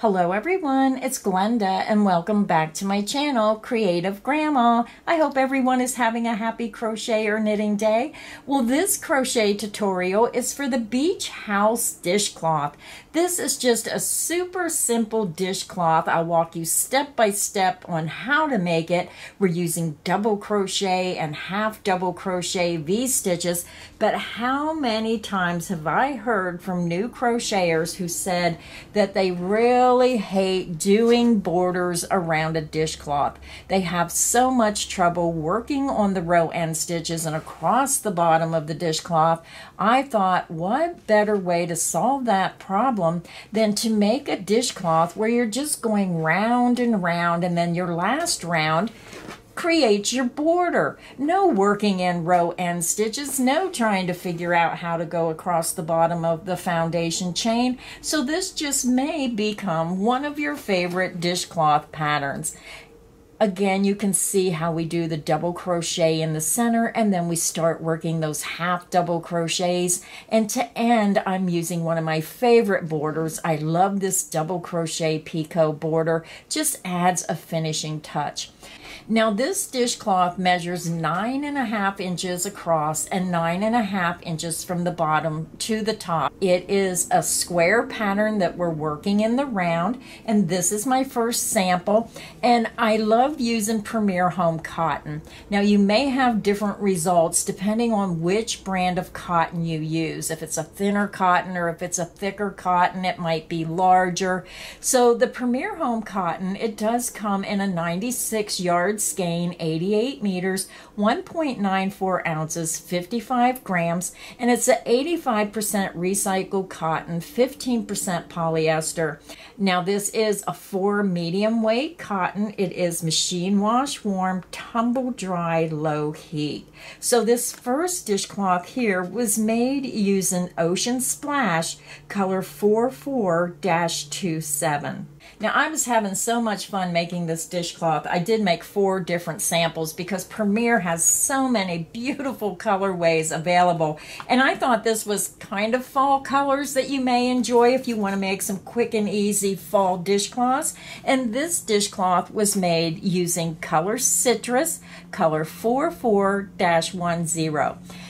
Hello everyone, it's Glenda and welcome back to my channel, Creative Grandma. I hope everyone is having a happy crochet or knitting day. Well, this crochet tutorial is for the beach house dishcloth. This is just a super simple dishcloth. I'll walk you step by step on how to make it. We're using double crochet and half double crochet V-stitches, but how many times have I heard from new crocheters who said that they really hate doing borders around a dishcloth. They have so much trouble working on the row end stitches and across the bottom of the dishcloth. I thought, what better way to solve that problem than to make a dishcloth where you're just going round and round, and then your last round creates your border. No working in row end stitches, no trying to figure out how to go across the bottom of the foundation chain. So this just may become one of your favorite dishcloth patterns. Again, you can see how we do the double crochet in the center, and then we start working those half double crochets. And to end, I'm using one of my favorite borders. I love this double crochet picot border. Just adds a finishing touch. Now this dishcloth measures 9.5 inches across and 9.5 inches from the bottom to the top. It is a square pattern that we're working in the round, and this is my first sample, and I love using Premier Home Cotton. Now you may have different results depending on which brand of cotton you use. If it's a thinner cotton or if it's a thicker cotton, it might be larger. So the Premier Home Cotton, it does come in a 96-yard skein, 88 meters, 1.94 ounces, 55 grams, and it's a 85% recycled cotton, 15% polyester. Now this is a 4 medium weight cotton. It is machine wash, warm, tumble dry, low heat. So this first dishcloth here was made using Ocean Splash color 44-27. Now I was having so much fun making this dishcloth. I did make 4 different samples because Premier has so many beautiful colorways available, and I thought this was kind of fall colors that you may enjoy if you want to make some quick and easy fall dishcloths. And this dishcloth was made using color Citrus, color 44-10.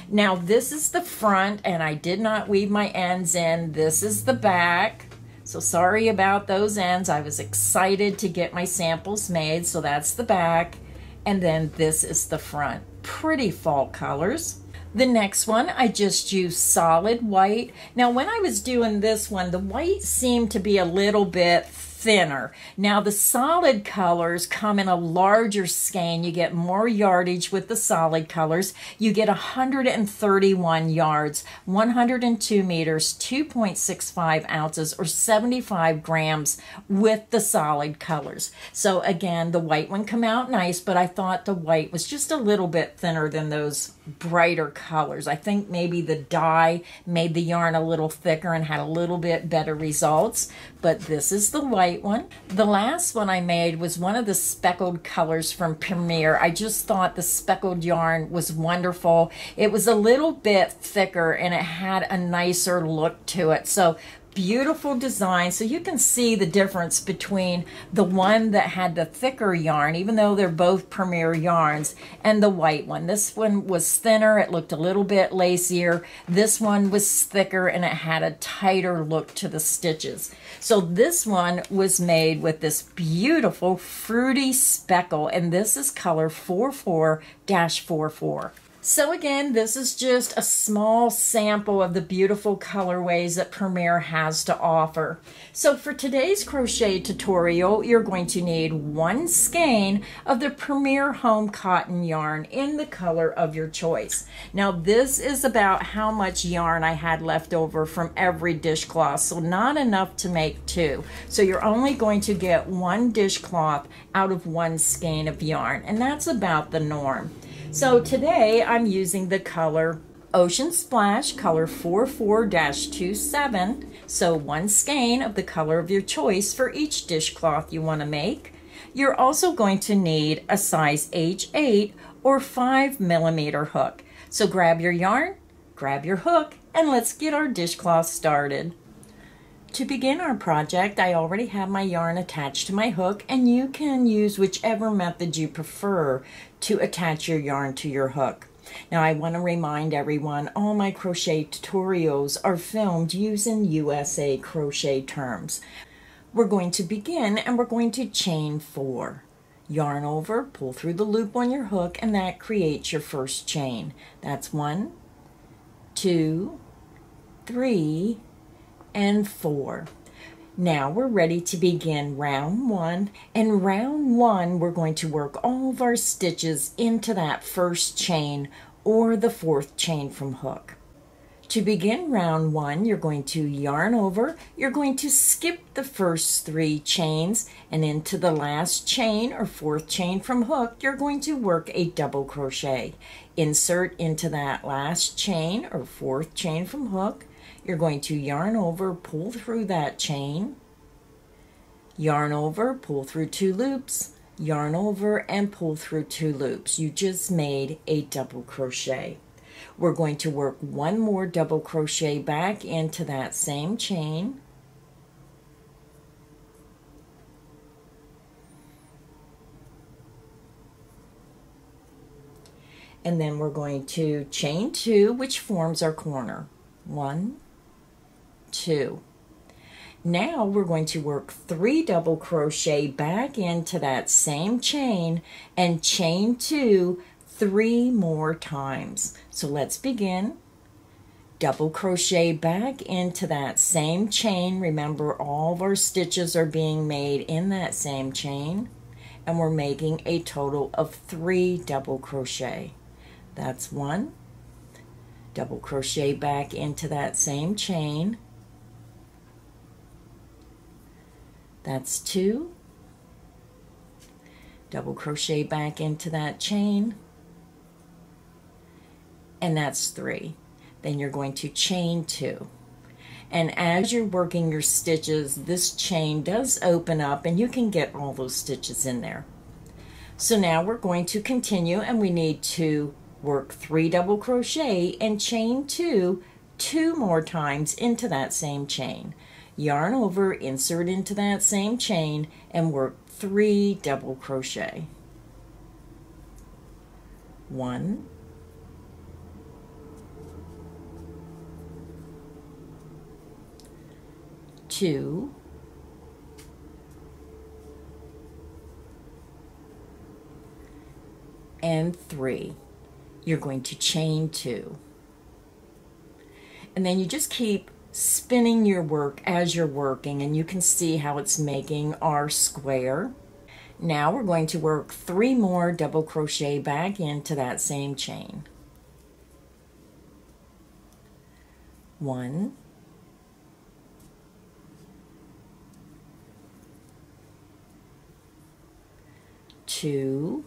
Now this is the front, and I did not weave my ends in. This is the back. So sorry about those ends. I was excited to get my samples made. So that's the back, and then this is the front. Pretty fall colors. The next one, I just used solid white. Now when I was doing this one, the white seemed to be a little bit thinner. Now the solid colors come in a larger skein. You get more yardage with the solid colors. You get 131 yards, 102 meters, 2.65 ounces or 75 grams with the solid colors. So again, the white one come out nice, but I thought the white was just a little bit thinner than those brighter colors. I think maybe the dye made the yarn a little thicker and had a little bit better results, but this is the white one. The last one I made was one of the speckled colors from Premier. I just thought the speckled yarn was wonderful. It was a little bit thicker and it had a nicer look to it. So beautiful design. So you can see the difference between the one that had the thicker yarn, even though they're both Premier yarns, and the white one. This one was thinner, it looked a little bit lacier. This one was thicker and it had a tighter look to the stitches. So this one was made with this beautiful fruity speckle, and this is color 44-44. So again, this is just a small sample of the beautiful colorways that Premier has to offer. So for today's crochet tutorial, you're going to need 1 skein of the Premier Home Cotton yarn in the color of your choice. Now this is about how much yarn I had left over from every dishcloth, so not enough to make 2. So you're only going to get 1 dishcloth out of 1 skein of yarn, and that's about the norm. So today I'm using the color Ocean Splash, color 44-27. So 1 skein of the color of your choice for each dishcloth you want to make. You're also going to need a size H8 or 5mm hook. So grab your yarn, grab your hook, and let's get our dishcloth started. To begin our project, I already have my yarn attached to my hook, and you can use whichever method you prefer to attach your yarn to your hook. Now, I want to remind everyone, all my crochet tutorials are filmed using USA crochet terms. We're going to begin, and we're going to chain 4. Yarn over, pull through the loop on your hook, and that creates your first chain. That's 1, 2, 3, and 4. Now we're ready to begin round 1. In round 1, we're going to work all of our stitches into that first chain or the 4th chain from hook. To begin round 1, you're going to yarn over, you're going to skip the first 3 chains, and into the last chain or 4th chain from hook, you're going to work a double crochet. Insert into that last chain or 4th chain from hook, you're going to yarn over, pull through that chain, yarn over, pull through 2 loops, yarn over, and pull through 2 loops. You just made a double crochet. We're going to work 1 more double crochet back into that same chain. And then we're going to chain 2, which forms our corner. 1, 2. Now we're going to work 3 double crochet back into that same chain and chain 2 3 more times. So let's begin. Double crochet back into that same chain. Remember, all of our stitches are being made in that same chain, and we're making a total of 3 double crochet. That's 1. Double crochet back into that same chain. That's 2. Double crochet back into that chain. And that's 3. Then you're going to chain 2. And as you're working your stitches, this chain does open up and you can get all those stitches in there. So now we're going to continue, and we need to work 3 double crochet and chain 2 more times into that same chain. Yarn over, insert into that same chain, and work 3 double crochet. 1, 2, and 3. You're going to chain 2. And then you just keep spinning your work as you're working, and you can see how it's making our square. Now we're going to work 3 more double crochet back into that same chain. 1, 2,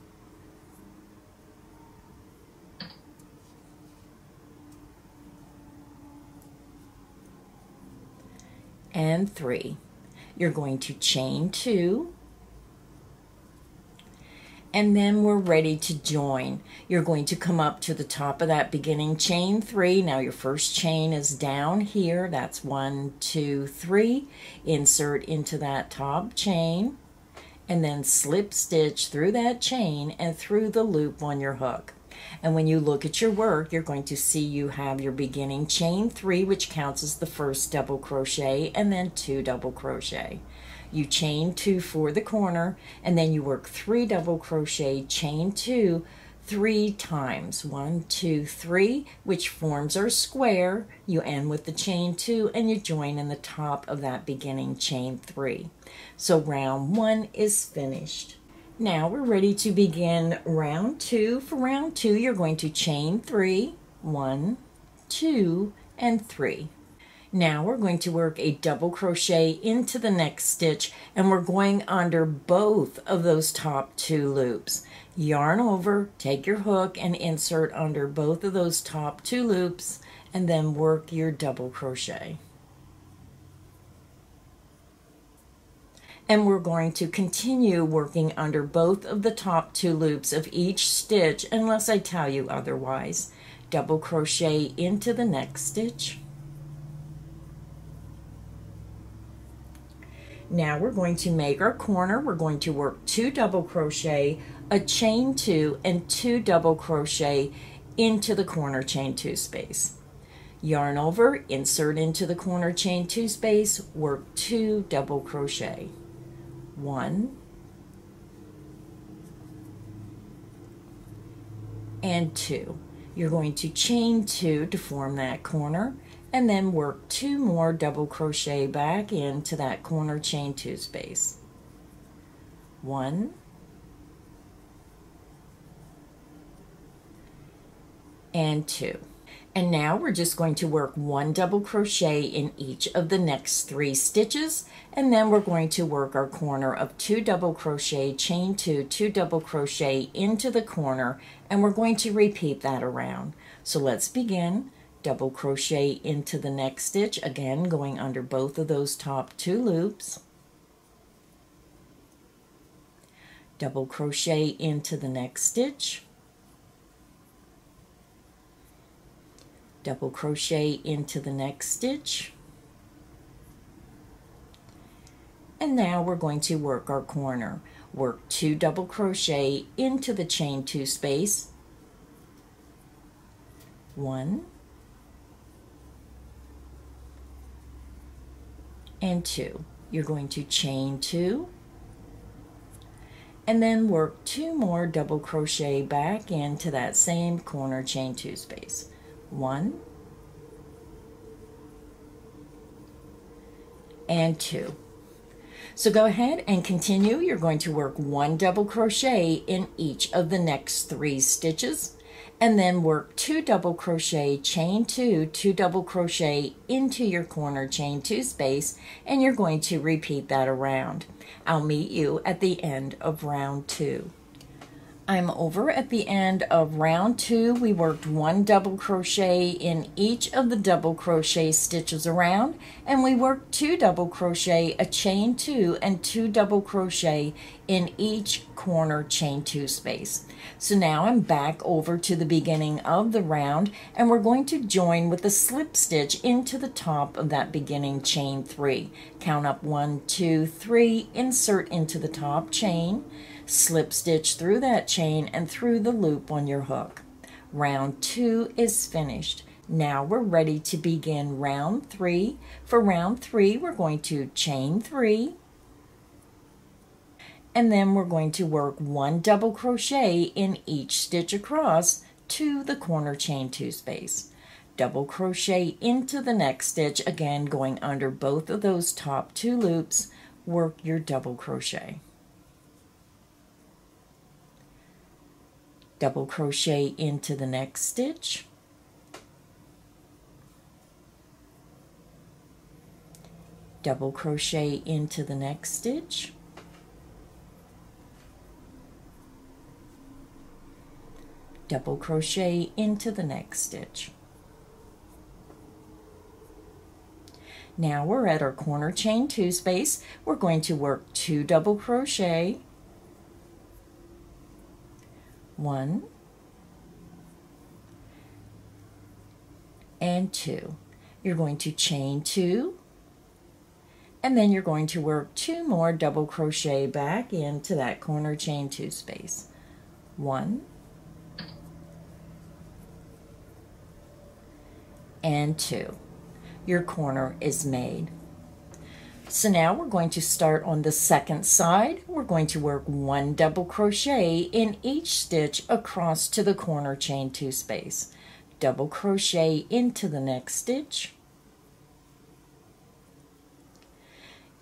and 3. You're going to chain 2, and then we're ready to join. You're going to come up to the top of that beginning chain 3. Now your first chain is down here. That's 1, 2, 3. Insert into that top chain, and then slip stitch through that chain and through the loop on your hook. And when you look at your work, you're going to see you have your beginning chain 3, which counts as the first double crochet, and then 2 double crochet. You chain 2 for the corner, and then you work 3 double crochet, chain 2 3 times. 1, 2, 3, which forms our square. You end with the chain 2, and you join in the top of that beginning chain 3. So round 1 is finished. Now we're ready to begin round 2. For round 2, you're going to chain 3. 1, 2, and 3. Now we're going to work a double crochet into the next stitch, and we're going under both of those top 2 loops. Yarn over, take your hook and insert under both of those top 2 loops, and then work your double crochet. And we're going to continue working under both of the top 2 loops of each stitch unless I tell you otherwise. Double crochet into the next stitch. Now we're going to make our corner. We're going to work 2 double crochet, a chain 2, and 2 double crochet into the corner chain 2 space. Yarn over, insert into the corner chain 2 space, work 2 double crochet. 1 and 2. You're going to chain 2 to form that corner, and then work 2 more double crochet back into that corner chain 2 space. 1 and 2. And now we're just going to work 1 double crochet in each of the next 3 stitches, and then we're going to work our corner of 2 double crochet, chain 2, 2 double crochet into the corner, and we're going to repeat that around. So let's begin. Double crochet into the next stitch, again going under both of those top 2 loops. Double crochet into the next stitch. Double crochet into the next stitch. And now we're going to work our corner. Work 2 double crochet into the chain 2 space. 1 and 2. You're going to chain 2 and then work 2 more double crochet back into that same corner chain 2 space. 1 and 2. So go ahead and continue. You're going to work 1 double crochet in each of the next 3 stitches, and then work 2 double crochet, chain 2, 2 double crochet into your corner chain 2 space, and you're going to repeat that around. I'll meet you at the end of round 2. I'm over at the end of round 2. We worked 1 double crochet in each of the double crochet stitches around, and we worked 2 double crochet, a chain 2, and 2 double crochet in each corner chain 2 space. So now I'm back over to the beginning of the round, and we're going to join with a slip stitch into the top of that beginning chain 3. Count up 1, 2, 3, insert into the top chain, slip stitch through that chain and through the loop on your hook. Round 2 is finished. Now we're ready to begin round 3. For round 3, we're going to chain 3, and then we're going to work 1 double crochet in each stitch across to the corner chain 2 space. Double crochet into the next stitch, again going under both of those top 2 loops, work your double crochet. Double crochet into the next stitch, double crochet into the next stitch, double crochet into the next stitch. Now we're at our corner chain 2 space. We're going to work 2 double crochet, 1 and 2. You're going to chain 2, and then you're going to work 2 more double crochet back into that corner chain 2 space. 1 and 2. Your corner is made. So now we're going to start on the second side. We're going to work 1 double crochet in each stitch across to the corner chain 2 space. Double crochet into the next stitch,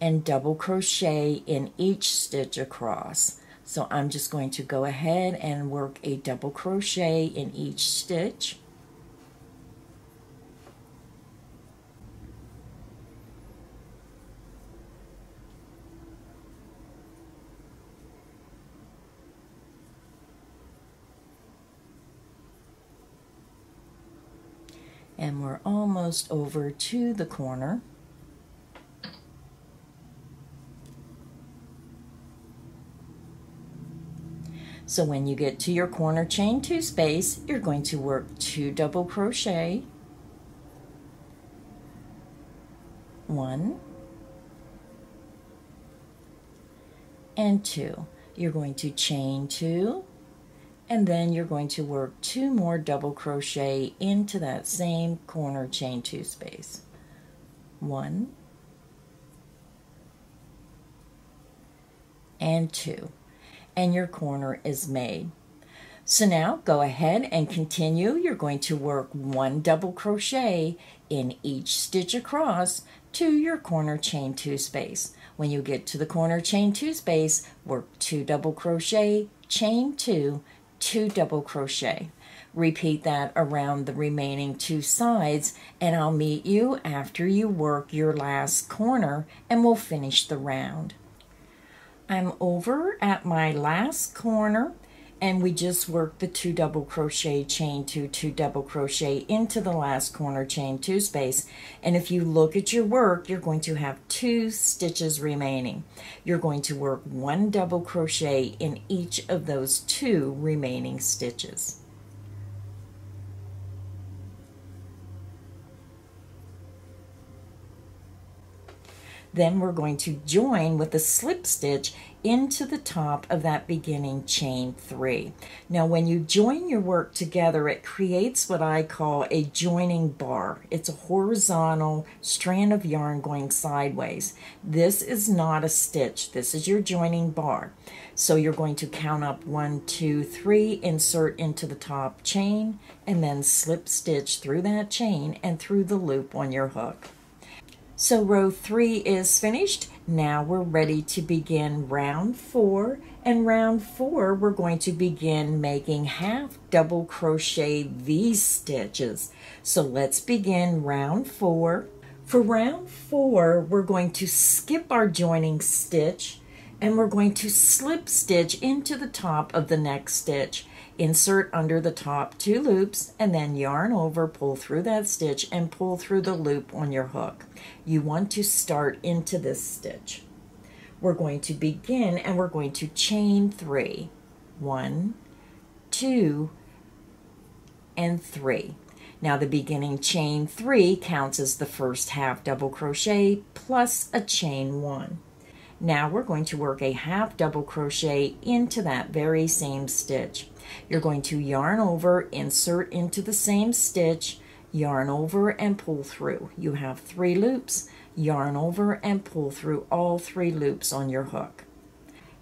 and double crochet in each stitch across. So I'm just going to go ahead and work a double crochet in each stitch, and we're almost over to the corner. So when you get to your corner chain 2 space, you're going to work 2 double crochet, 1 and 2. You're going to chain 2, and then you're going to work 2 more double crochet into that same corner chain 2 space. 1 and 2, and your corner is made. So now go ahead and continue. You're going to work 1 double crochet in each stitch across to your corner chain 2 space. When you get to the corner chain 2 space, work 2 double crochet, chain 2, 2 double crochet. Repeat that around the remaining 2 sides, and I'll meet you after you work your last corner and we'll finish the round. I'm over at my last corner, and we just worked the 2 double crochet, chain 2, 2 double crochet into the last corner chain 2 space. And if you look at your work, you're going to have 2 stitches remaining. You're going to work 1 double crochet in each of those 2 remaining stitches. Then we're going to join with a slip stitch into the top of that beginning chain 3. Now when you join your work together, it creates what I call a joining bar. It's a horizontal strand of yarn going sideways. This is not a stitch. This is your joining bar. So you're going to count up 1, 2, 3, insert into the top chain, and then slip stitch through that chain and through the loop on your hook. So row 3 is finished. Now we're ready to begin round 4. And round 4, we're going to begin making half double crochet V stitches. So let's begin round 4. For round 4, we're going to skip our joining stitch, and we're going to slip stitch into the top of the next stitch. Insert under the top 2 loops, and then yarn over, pull through that stitch, and pull through the loop on your hook. You want to start into this stitch. We're going to begin, and we're going to chain 3. 1, 2, and 3. Now the beginning chain 3 counts as the first half double crochet plus a chain 1. Now we're going to work a half double crochet into that very same stitch. You're going to yarn over, insert into the same stitch, yarn over and pull through. You have 3 loops, yarn over and pull through all 3 loops on your hook.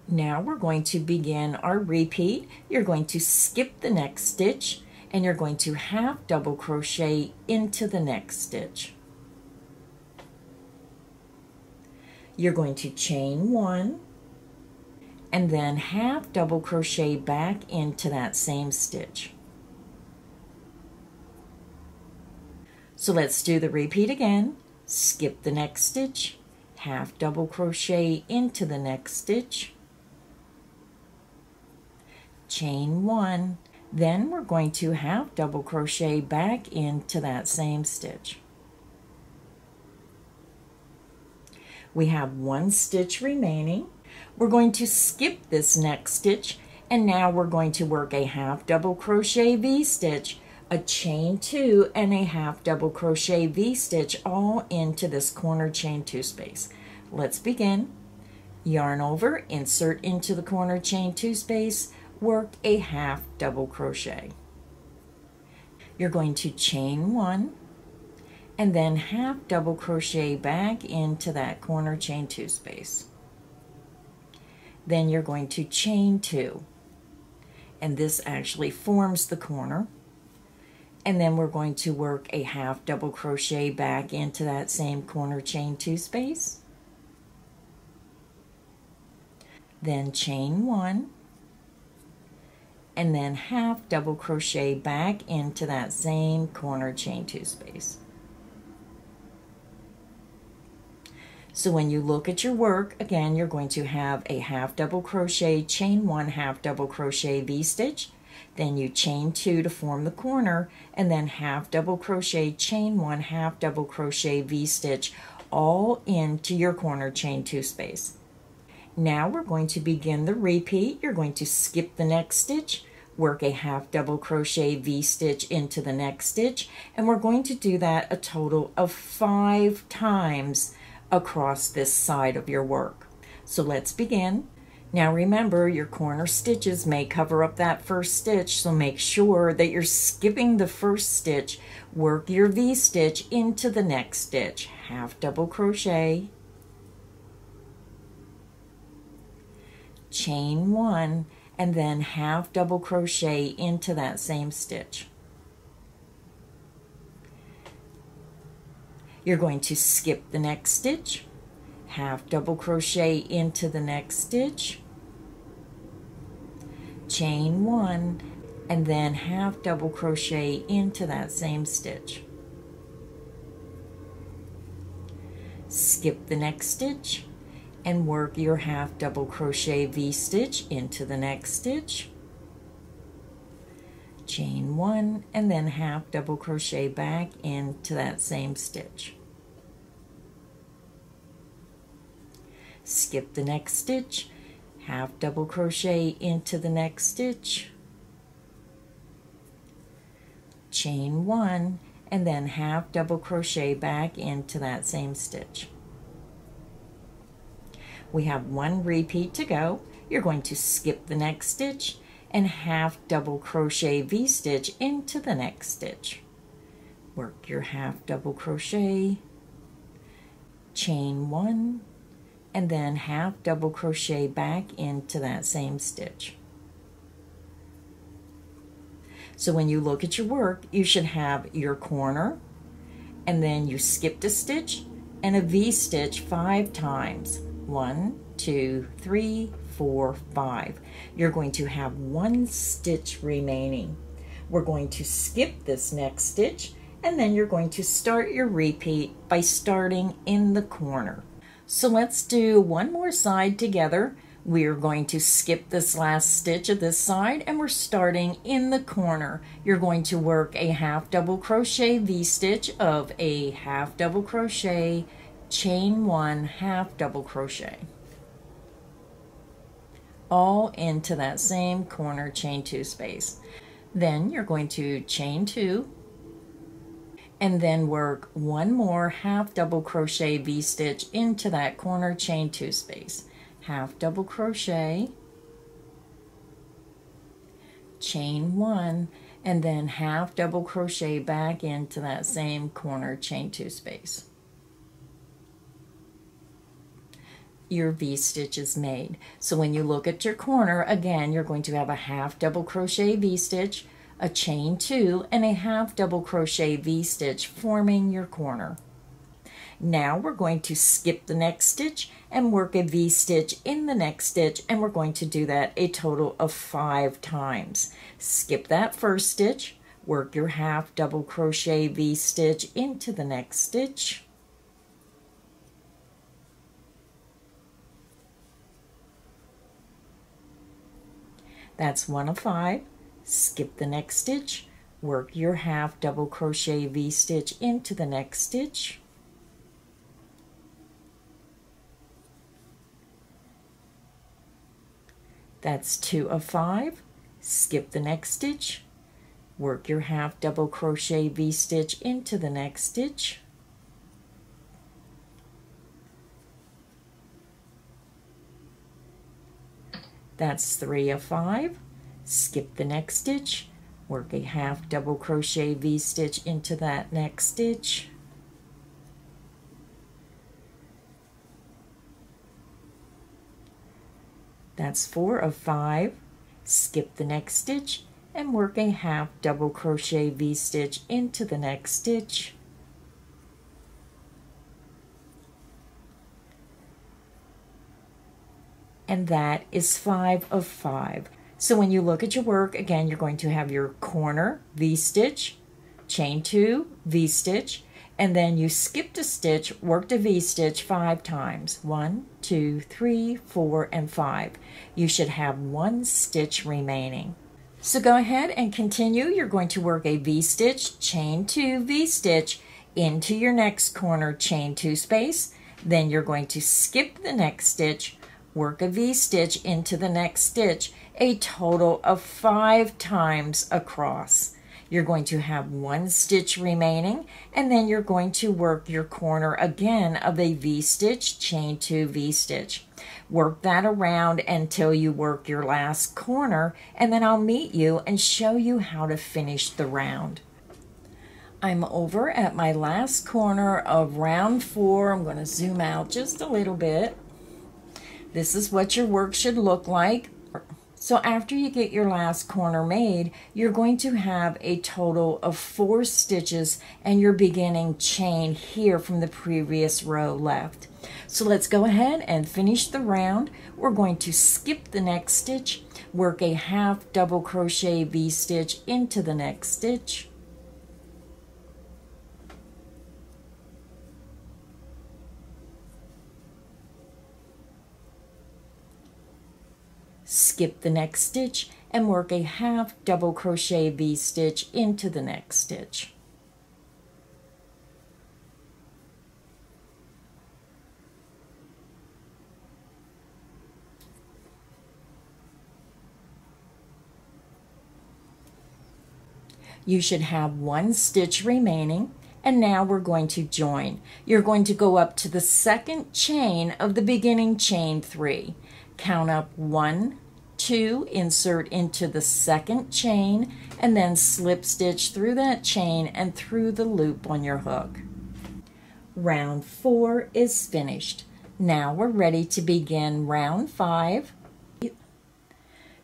Now we're going to begin our repeat. You're going to skip the next stitch, and you're going to half double crochet into the next stitch. You're going to chain 1, and then half double crochet back into that same stitch. So let's do the repeat again. Skip the next stitch, half double crochet into the next stitch, chain 1, then we're going to half double crochet back into that same stitch. We have 1 stitch remaining. We're going to skip this next stitch, and now we're going to work a half double crochet V stitch, a chain 2, and a half double crochet V stitch all into this corner chain 2 space. Let's begin. Yarn over, insert into the corner chain 2 space, work a half double crochet. You're going to chain 1, and then half double crochet back into that corner chain 2 space. Then you're going to chain 2, and this actually forms the corner, and then we're going to work a half double crochet back into that same corner chain 2 space, then chain 1, and then half double crochet back into that same corner chain 2 space. So when you look at your work, again, you're going to have a half double crochet, chain 1, half double crochet V stitch, then you chain 2 to form the corner, and then half double crochet, chain 1, half double crochet V stitch, all into your corner chain 2 space. Now we're going to begin the repeat. You're going to skip the next stitch, work a half double crochet V stitch into the next stitch, and we're going to do that a total of 5 times across this side of your work. So let's begin. Now remember, your corner stitches may cover up that first stitch, so make sure that you're skipping the first stitch. Work your V-stitch into the next stitch. Half double crochet, chain one, and then half double crochet into that same stitch. You're going to skip the next stitch, half double crochet into the next stitch, chain one, and then half double crochet into that same stitch. Skip the next stitch and work your half double crochet V-stitch into the next stitch, chain one, and then half double crochet back into that same stitch. Skip the next stitch, half double crochet into the next stitch, chain one, and then half double crochet back into that same stitch. We have one repeat to go. You're going to skip the next stitch and half double crochet V-stitch into the next stitch. Work your half double crochet, chain one, and then half double crochet back into that same stitch. So when you look at your work, you should have your corner, and then you skipped a stitch and a V-stitch 5 times. 1, 2, 3, 4, 5. You're going to have one stitch remaining. We're going to skip this next stitch, and then you're going to start your repeat by starting in the corner. So let's do one more side together. We're going to skip this last stitch of this side, and we're starting in the corner. You're going to work a half double crochet V-stitch of a half double crochet, chain one, half double crochet, all into that same corner chain two space. Then you're going to chain two and then work one more half double crochet V-stitch into that corner chain two space. Half double crochet, chain one, and then half double crochet back into that same corner chain two space. Your V-stitch is made. So when you look at your corner, again, you're going to have a half double crochet V-stitch, a chain two, and a half double crochet V-stitch forming your corner. Now we're going to skip the next stitch and work a V-stitch in the next stitch, and we're going to do that a total of 5 times. Skip that first stitch, work your half double crochet V-stitch into the next stitch, that's one of 5. Skip the next stitch, work your half double crochet V-stitch into the next stitch, that's 2 of 5. Skip the next stitch, work your half double crochet V-stitch into the next stitch, that's 3 of 5. Skip the next stitch, work a half double crochet V-stitch into that next stitch, that's 4 of 5. Skip the next stitch and work a half double crochet V-stitch into the next stitch, and that is 5 of 5. So when you look at your work, again, you're going to have your corner V-stitch, chain two, V-stitch, and then you skipped a stitch, worked a V-stitch 5 times. 1, 2, 3, 4, and 5. You should have one stitch remaining. So go ahead and continue. You're going to work a V-stitch, chain two, V-stitch into your next corner chain two space. Then you're going to skip the next stitch, work a V-stitch into the next stitch a total of 5 times across. You're going to have one stitch remaining, and then you're going to work your corner again of a V-stitch, chain two, V-stitch. Work that around until you work your last corner, and then I'll meet you and show you how to finish the round. I'm over at my last corner of round 4. I'm going to zoom out just a little bit. This is what your work should look like. So after you get your last corner made, you're going to have a total of 4 stitches and your beginning chain here from the previous row left. So let's go ahead and finish the round. We're going to skip the next stitch, work a half double crochet V-stitch into the next stitch. Skip the next stitch and work a half double crochet V-stitch into the next stitch. You should have 1 stitch remaining, and now we're going to join. You're going to go up to the second chain of the beginning chain 3. Count up 1, 2, insert into the second chain, and then slip stitch through that chain and through the loop on your hook. Round 4 is finished. Now we're ready to begin round 5.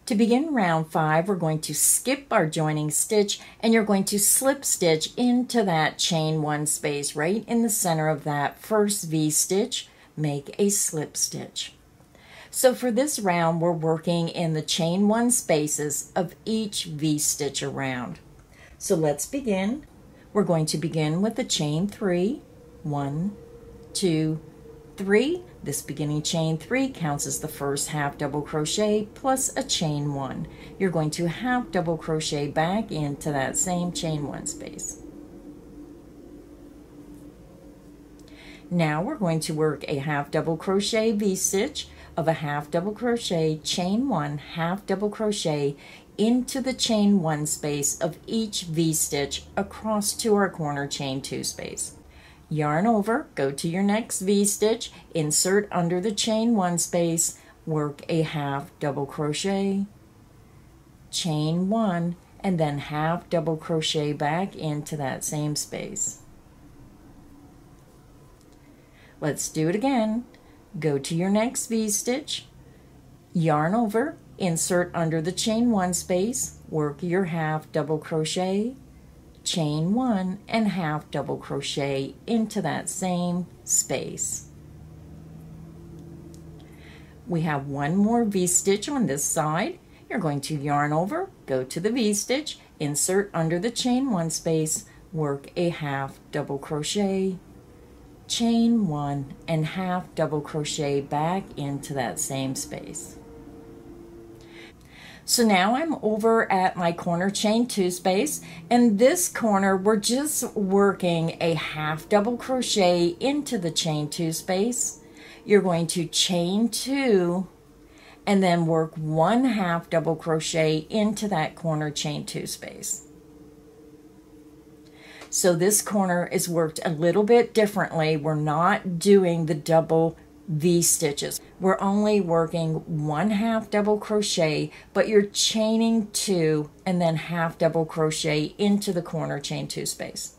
To begin round 5, we're going to skip our joining stitch, and you're going to slip stitch into that chain 1 space right in the center of that first V-stitch. Make a slip stitch. So for this round, we're working in the chain 1 spaces of each V-stitch around. So let's begin. We're going to begin with the chain 3. 1, 2, 3. This beginning chain 3 counts as the first half double crochet plus a chain 1. You're going to half double crochet back into that same chain 1 space. Now we're going to work a half double crochet V-stitch of a half double crochet, chain 1, half double crochet into the chain 1 space of each V-stitch across to our corner chain 2 space. Yarn over, go to your next V-stitch, insert under the chain 1 space, work a half double crochet, chain 1, and then half double crochet back into that same space. Let's do it again. Go to your next V-stitch, yarn over, insert under the chain 1 space, work your half double crochet, chain 1, and half double crochet into that same space. We have 1 more V-stitch on this side. You're going to yarn over, go to the V-stitch, insert under the chain 1 space, work a half double crochet, chain 1, and half double crochet back into that same space. So now I'm over at my corner chain 2 space, and this corner we're just working a half double crochet into the chain 2 space. You're going to chain 2 and then work 1 half double crochet into that corner chain 2 space. So this corner is worked a little bit differently. We're not doing the double V stitches. We're only working 1 half double crochet, but you're chaining 2 and then half double crochet into the corner chain 2 space.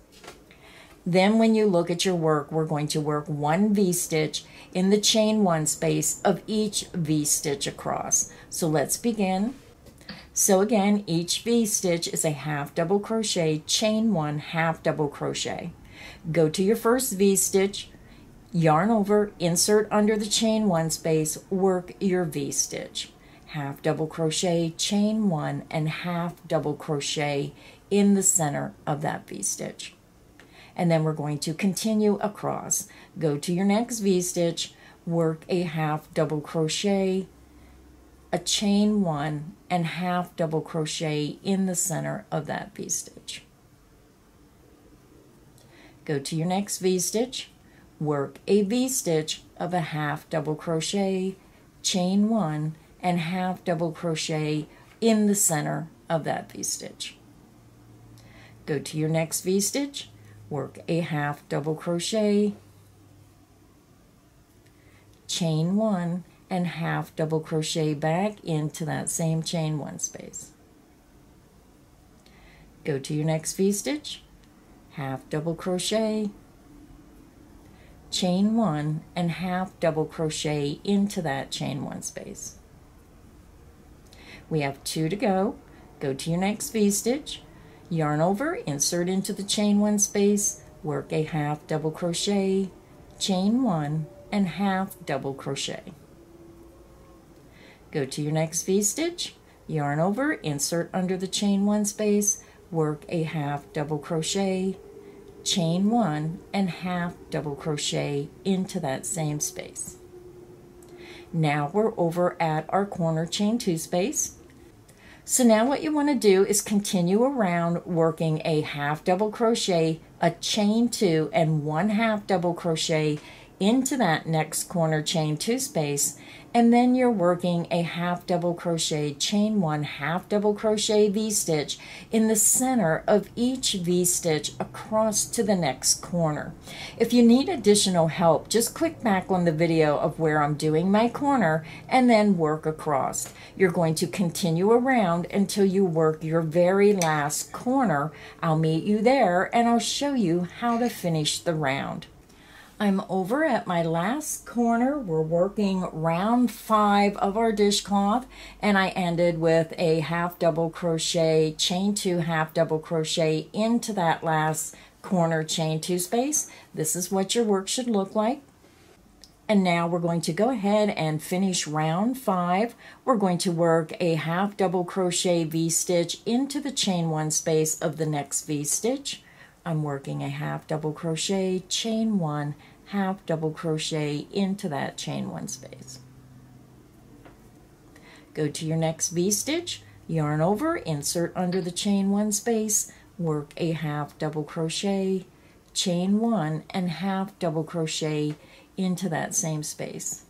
Then when you look at your work, we're going to work 1 V stitch in the chain 1 space of each V stitch across. So let's begin. So again, each V stitch is a half double crochet, chain 1, half double crochet. Go to your first V stitch, yarn over, insert under the chain 1 space, work your V stitch, half double crochet, chain 1, and half double crochet in the center of that V stitch. And then we're going to continue across. Go to your next V stitch, work a half double crochet, a chain 1, and half double crochet in the center of that V-stitch. Go to your next V-stitch, work a V-stitch of a half double crochet, chain 1, and half double crochet in the center of that V-stitch. Go to your next V-stitch, work a half double crochet, chain 1, and half double crochet back into that same chain one space. Go to your next V-stitch, half double crochet, chain one, and half double crochet into that chain one space. We have two to go. Go to your next V-stitch, yarn over, insert into the chain one space, work a half double crochet, chain one, and half double crochet. Go to your next V-stitch, yarn over, insert under the chain one space, work a half double crochet, chain one, and half double crochet into that same space. Now we're over at our corner chain two space. So now what you want to do is continue around working a half double crochet, a chain two, and one half double crochet into that next corner chain two space, and then you're working a half double crochet, chain one, half double crochet V-stitch in the center of each V-stitch across to the next corner. If you need additional help, just click back on the video of where I'm doing my corner and then work across. You're going to continue around until you work your very last corner. I'll meet you there and I'll show you how to finish the round. I'm over at my last corner. We're working round five of our dishcloth, and I ended with a half double crochet, chain two, half double crochet into that last corner chain two space. This is what your work should look like. And now we're going to go ahead and finish round five. We're going to work a half double crochet V-stitch into the chain one space of the next V-stitch. I'm working a half double crochet, chain one, half double crochet into that chain one space. Go to your next V-stitch, yarn over, insert under the chain one space, work a half double crochet, chain one, and half double crochet into that same space.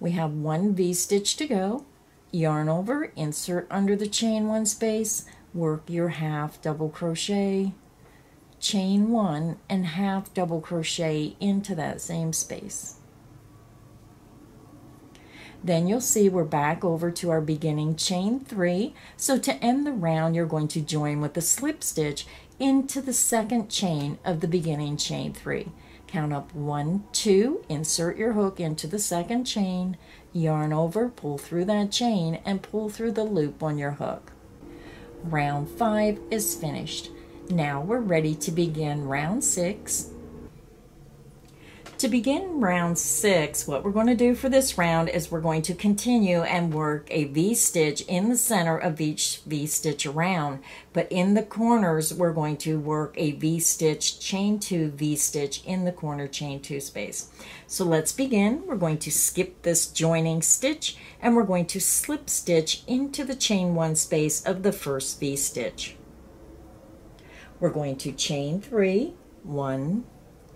We have one V-stitch to go. Yarn over, insert under the chain one space, work your half double crochet, chain one, and half double crochet into that same space. Then you'll see we're back over to our beginning chain three. So to end the round, you're going to join with a slip stitch into the second chain of the beginning chain three. Count up 1, 2, insert your hook into the second chain, yarn over, pull through that chain, and pull through the loop on your hook. Round 5 is finished. Now we're ready to begin round 6. To begin round 6, what we're going to do for this round is we're going to continue and work a V-stitch in the center of each V-stitch around, but in the corners we're going to work a V-stitch, chain 2 V-stitch in the corner chain 2 space. So let's begin. We're going to skip this joining stitch and we're going to slip stitch into the chain 1 space of the first V-stitch. We're going to chain 3, 1,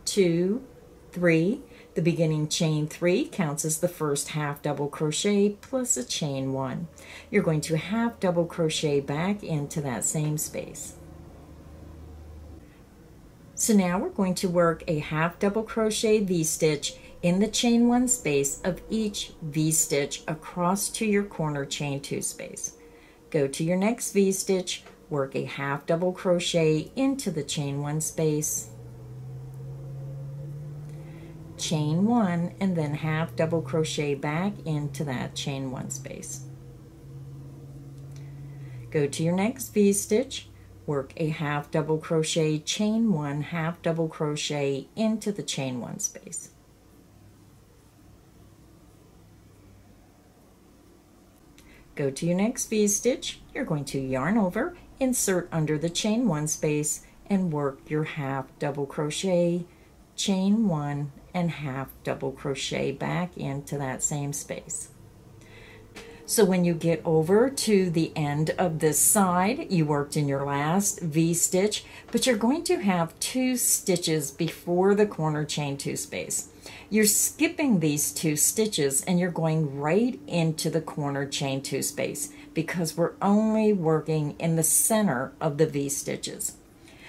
2, 3. The beginning chain 3 counts as the first half double crochet plus a chain 1. You're going to half double crochet back into that same space. So now we're going to work a half double crochet V-stitch in the chain 1 space of each V-stitch across to your corner chain 2 space. Go to your next V-stitch, work a half double crochet into the chain 1 space, chain one, and then half double crochet back into that chain one space. Go to your next V-stitch, work a half double crochet, chain one, half double crochet into the chain one space. Go to your next V-stitch, you're going to yarn over, insert under the chain one space, and work your half double crochet, chain one, and half double crochet back into that same space. So when you get over to the end of this side, you worked in your last V-stitch, but you're going to have two stitches before the corner chain two space. You're skipping these two stitches and you're going right into the corner chain two space because we're only working in the center of the V-stitches.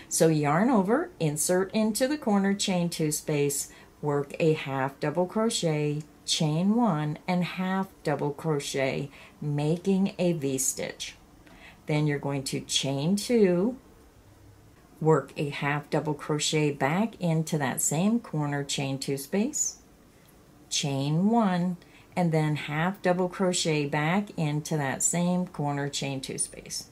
So yarn over, insert into the corner chain two space, work a half double crochet, chain one and half double crochet, making a V-stitch. Then you're going to chain two, work a half double crochet back into that same corner chain two space, chain one, and then half double crochet back into that same corner chain two space.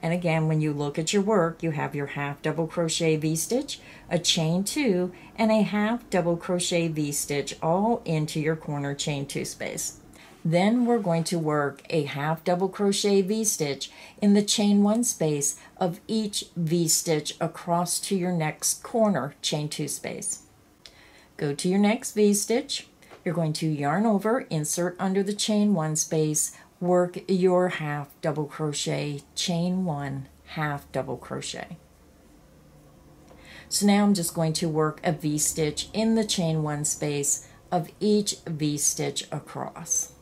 And again, when you look at your work, you have your half double crochet V-stitch, a chain two, and a half double crochet V-stitch all into your corner chain two space. Then we're going to work a half double crochet V-stitch in the chain one space of each V-stitch across to your next corner chain two space. Go to your next V-stitch. You're going to yarn over, insert under the chain one space, work your half double crochet, chain one, half double crochet. So now I'm just going to work a V-stitch in the chain one space of each V-stitch across.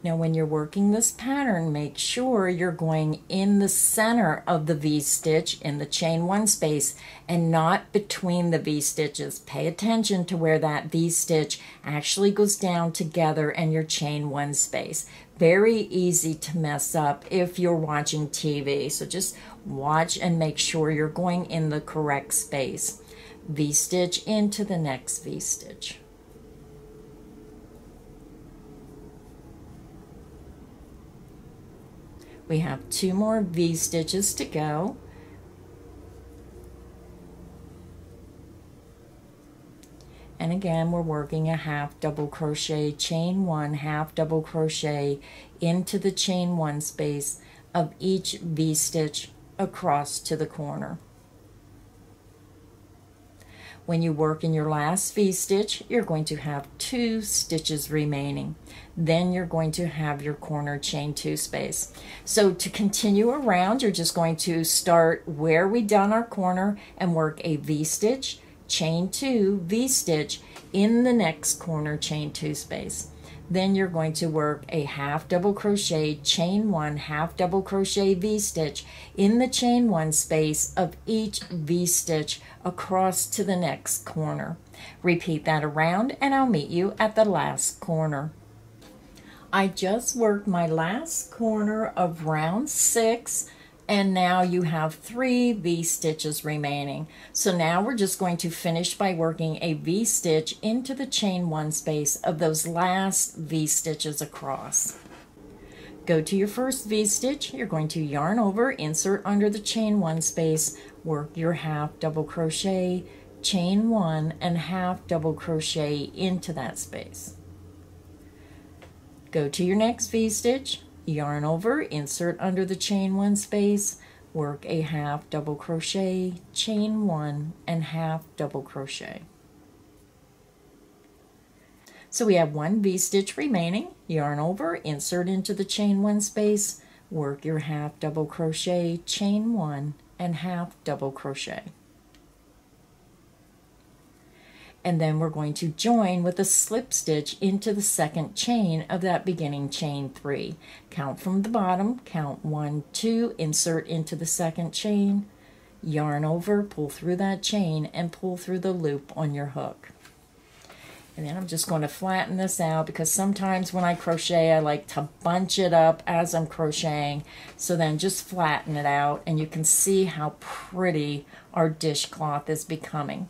Now when you're working this pattern, make sure you're going in the center of the V-stitch in the chain one space and not between the V-stitches. Pay attention to where that V-stitch actually goes down together and your chain one space. Very easy to mess up if you're watching TV, so just watch and make sure you're going in the correct space. V-stitch into the next V-stitch. We have two more V-stitches to go. And again, we're working a half double crochet, chain one, half double crochet into the chain one space of each V-stitch across to the corner. When you work in your last V-stitch, you're going to have two stitches remaining. Then you're going to have your corner chain two space. So to continue around, you're just going to start where we done our corner and work a V-stitch, chain two, V-stitch in the next corner chain two space. Then you're going to work a half double crochet, chain one, half double crochet V-stitch in the chain one space of each V-stitch across to the next corner. Repeat that around and I'll meet you at the last corner. I just worked my last corner of round six, and now you have three V-stitches remaining. So now we're just going to finish by working a V-stitch into the chain one space of those last V-stitches across. Go to your first V-stitch, you're going to yarn over, insert under the chain one space, work your half double crochet, chain one, and half double crochet into that space. Go to your next V-stitch, yarn over, insert under the chain one space, work a half double crochet, chain one, and half double crochet. So we have one V-stitch remaining. Yarn over, insert into the chain one space, work your half double crochet, chain one, and half double crochet. And then we're going to join with a slip stitch into the second chain of that beginning chain three. Count from the bottom, count one, two, insert into the second chain, yarn over, pull through that chain, and pull through the loop on your hook. And then I'm just going to flatten this out because sometimes when I crochet, I like to bunch it up as I'm crocheting. So then just flatten it out and you can see how pretty our dishcloth is becoming.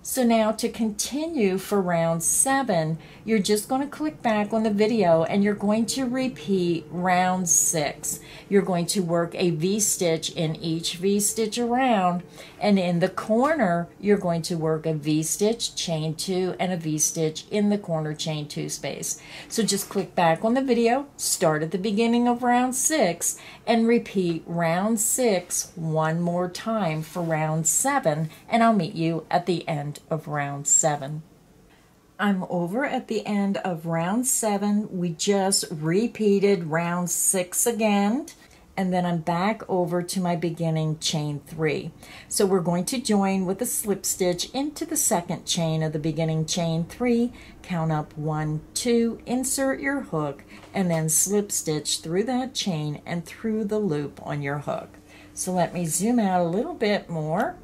So now to continue for round seven, you're just going to click back on the video and you're going to repeat round six. You're going to work a V-stitch in each V-stitch around, and in the corner, you're going to work a V-stitch, chain two, and a V-stitch in the corner chain two space. So just click back on the video, start at the beginning of round six, and repeat round six one more time for round seven, and I'll meet you at the end of round seven. I'm over at the end of round seven. We just repeated round six again, and then I'm back over to my beginning chain three. So we're going to join with a slip stitch into the second chain of the beginning chain three, count up 1, 2, insert your hook, and then slip stitch through that chain and through the loop on your hook. So let me zoom out a little bit more.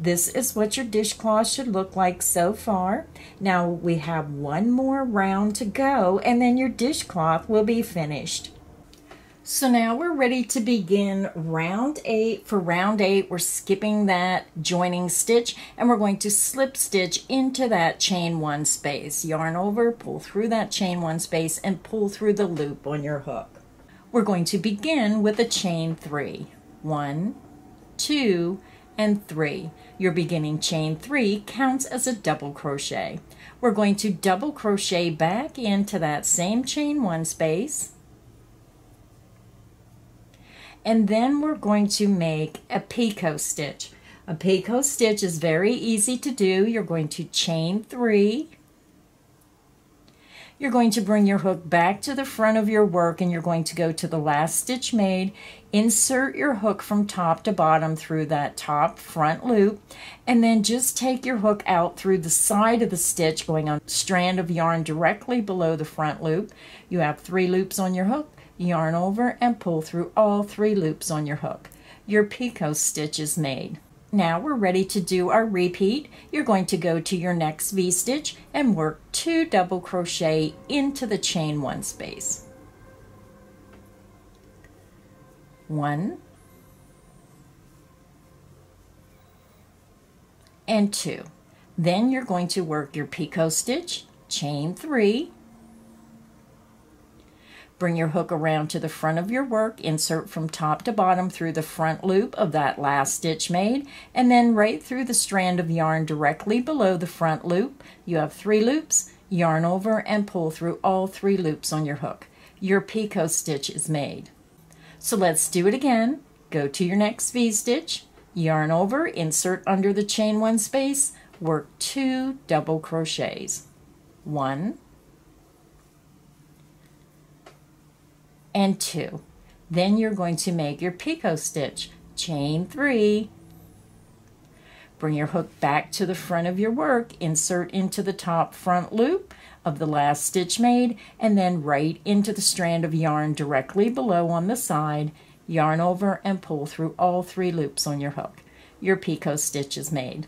This is what your dishcloth should look like so far. Now we have one more round to go, and then your dishcloth will be finished. So now we're ready to begin round 8. For round 8, we're skipping that joining stitch and we're going to slip stitch into that chain 1 space. Yarn over, pull through that chain 1 space, and pull through the loop on your hook. We're going to begin with a chain 3. 1, 2, and 3. Your beginning chain 3 counts as a double crochet. We're going to double crochet back into that same chain 1 space, and then we're going to make a picot stitch. A picot stitch is very easy to do. You're going to chain 3. You're going to bring your hook back to the front of your work, and you're going to go to the last stitch made, insert your hook from top to bottom through that top front loop, and then just take your hook out through the side of the stitch, going on a strand of yarn directly below the front loop. You have 3 loops on your hook. Yarn over and pull through all 3 loops on your hook. Your picot stitch is made. Now we're ready to do our repeat. You're going to go to your next V-stitch and work 2 double crochet into the chain 1 space. 1 and 2. Then you're going to work your picot stitch, chain 3, bring your hook around to the front of your work, insert from top to bottom through the front loop of that last stitch made, and then right through the strand of yarn directly below the front loop. You have 3 loops. Yarn over and pull through all 3 loops on your hook. Your picot stitch is made. So let's do it again. Go to your next V-stitch, yarn over, insert under the chain 1 space, work 2 double crochets. 1 and 2. Then you're going to make your picot stitch, chain 3, bring your hook back to the front of your work, insert into the top front loop of the last stitch made, and then right into the strand of yarn directly below on the side. Yarn over and pull through all 3 loops on your hook. Your picot stitch is made.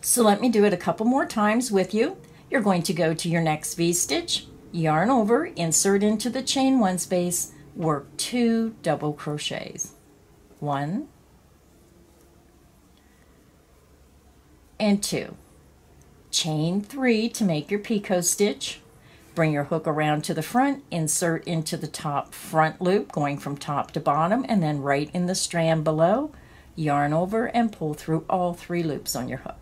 So let me do it a couple more times with you. You're going to go to your next V-stitch, yarn over, insert into the chain 1 space, work 2 double crochets. 1 and 2. Chain 3 to make your picot stitch. Bring your hook around to the front, insert into the top front loop, going from top to bottom, and then right in the strand below. Yarn over and pull through all 3 loops on your hook.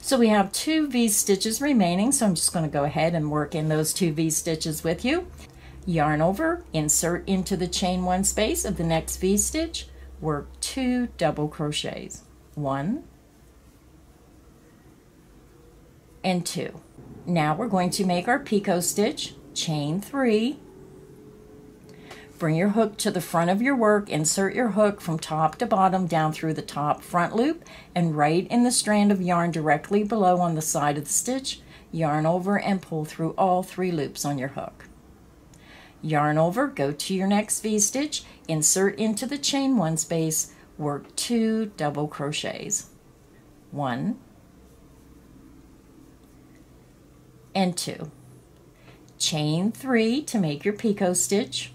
So we have 2 V-stitches remaining, so I'm just going to go ahead and work in those 2 V-stitches with you. Yarn over, insert into the chain 1 space of the next V-stitch, work 2 double crochets. 1 and 2. Now we're going to make our picot stitch, chain 3. Bring your hook to the front of your work, insert your hook from top to bottom down through the top front loop, and right in the strand of yarn directly below on the side of the stitch. Yarn over and pull through all 3 loops on your hook. Yarn over, go to your next V-stitch, insert into the chain 1 space, work 2 double crochets. 1 and 2. Chain 3 to make your picot stitch.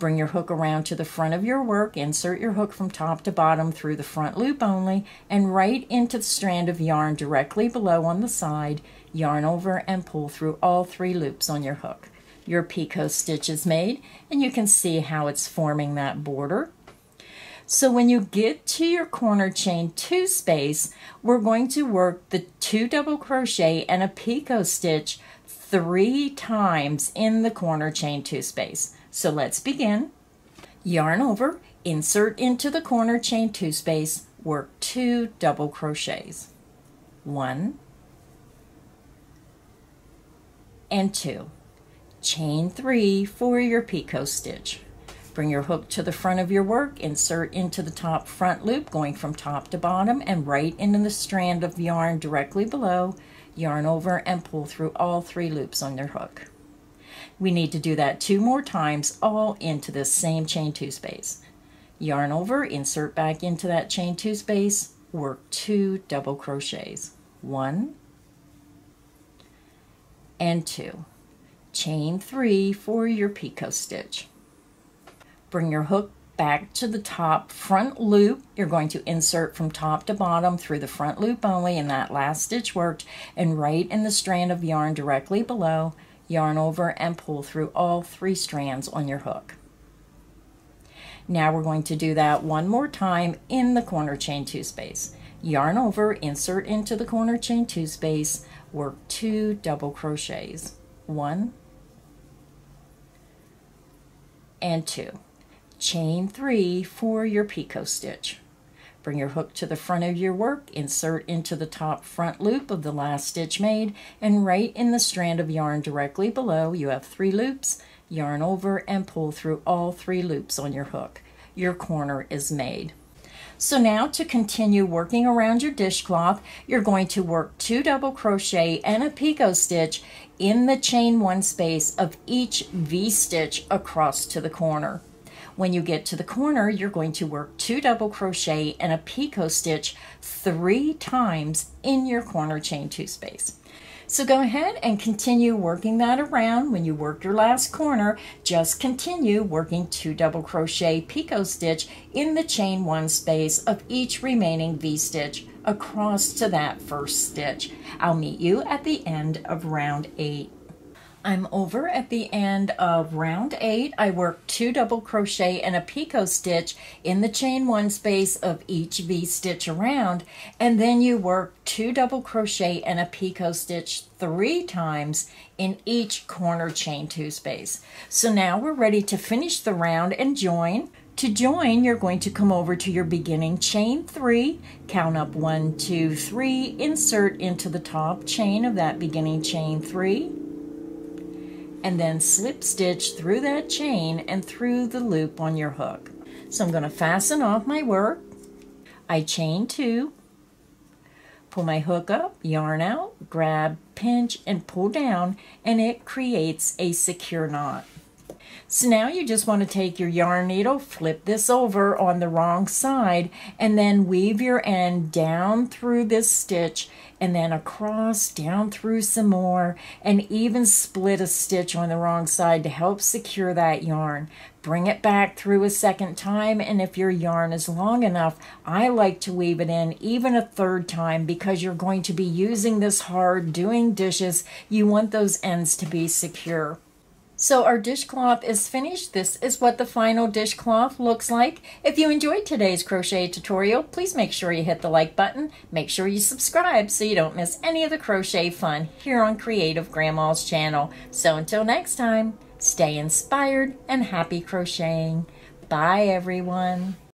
Bring your hook around to the front of your work, insert your hook from top to bottom through the front loop only, and right into the strand of yarn directly below on the side. Yarn over and pull through all 3 loops on your hook. Your picot stitch is made, and you can see how it's forming that border. So when you get to your corner chain 2 space, we're going to work the 2 double crochet and a picot stitch 3 times in the corner chain 2 space. So let's begin. Yarn over, insert into the corner chain 2 space, work 2 double crochets. 1 and 2. Chain 3 for your picot stitch. Bring your hook to the front of your work, insert into the top front loop going from top to bottom and right into the strand of yarn directly below, yarn over and pull through all 3 loops on your hook. We need to do that 2 more times, all into this same chain 2 space. Yarn over, insert back into that chain 2 space, work 2 double crochets, 1 and 2. Chain 3 for your picot stitch. Bring your hook back to the top front loop. You're going to insert from top to bottom through the front loop only, and that last stitch worked, and right in the strand of yarn directly below, yarn over and pull through all 3 strands on your hook. Now we're going to do that 1 more time in the corner chain 2 space. Yarn over, insert into the corner chain 2 space, work 2 double crochets, 1 and 2. Chain 3 for your picot stitch. Bring your hook to the front of your work, insert into the top front loop of the last stitch made, and right in the strand of yarn directly below, you have 3 loops, yarn over and pull through all 3 loops on your hook. Your corner is made. So now to continue working around your dishcloth, you're going to work 2 double crochet and a picot stitch in the chain 1 space of each V-stitch across to the corner. When you get to the corner, you're going to work 2 double crochet and a picot stitch 3 times in your corner chain 2 space. So go ahead and continue working that around. When you work your last corner, just continue working 2 double crochet picot stitch in the chain 1 space of each remaining V-stitch across to that first stitch. I'll meet you at the end of round 8. I'm over at the end of round 8. I worked 2 double crochet and a picot stitch in the chain 1 space of each V-stitch around, and then you work 2 double crochet and a picot stitch 3 times in each corner chain 2 space. So now we're ready to finish the round and join. To join, you're going to come over to your beginning chain 3, count up 1, 2, 3, insert into the top chain of that beginning chain 3, and then slip stitch through that chain and through the loop on your hook. So I'm going to fasten off my work. I chain 2, pull my hook up, yarn out, grab, pinch, and pull down, and it creates a secure knot. So now you just want to take your yarn needle, flip this over on the wrong side, and then weave your end down through this stitch and then across, down through some more, and even split a stitch on the wrong side to help secure that yarn. Bring it back through a second time, and if your yarn is long enough, I like to weave it in even a third time because you're going to be using this hard, doing dishes. You want those ends to be secure. So our dishcloth is finished. This is what the final dishcloth looks like. If you enjoyed today's crochet tutorial, please make sure you hit the like button. Make sure you subscribe so you don't miss any of the crochet fun here on Creative Grandma's channel. So until next time, stay inspired and happy crocheting. Bye everyone.